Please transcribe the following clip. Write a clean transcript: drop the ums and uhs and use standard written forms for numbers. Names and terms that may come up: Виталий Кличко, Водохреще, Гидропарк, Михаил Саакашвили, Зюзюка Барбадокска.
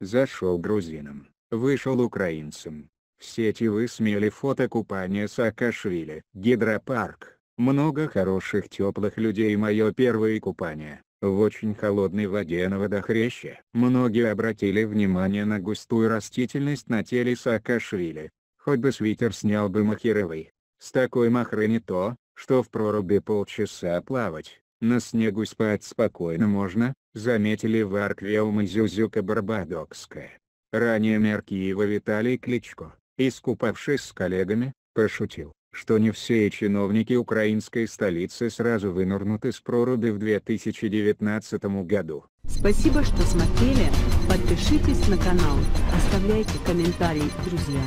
зашел грузинам, вышел украинцам. В сети высмеяли фото купания Саакашвили. Гидропарк. Много хороших теплых людей. Мое первое купание в очень холодной воде на Водохреще. Многие обратили внимание на густую растительность на теле Саакашвили. Хоть бы свитер снял бы махеровый. С такой махры не то, что в проруби полчаса плавать, на снегу спать спокойно можно, заметили в Арквеум и Зюзюка Барбадокска. Ранее мэр Киева Виталий Кличко, искупавшись с коллегами, пошутил, что не все чиновники украинской столицы сразу вынырнут из проруби в 2019 году. Спасибо, что смотрели, подпишитесь на канал, оставляйте комментарии, друзья.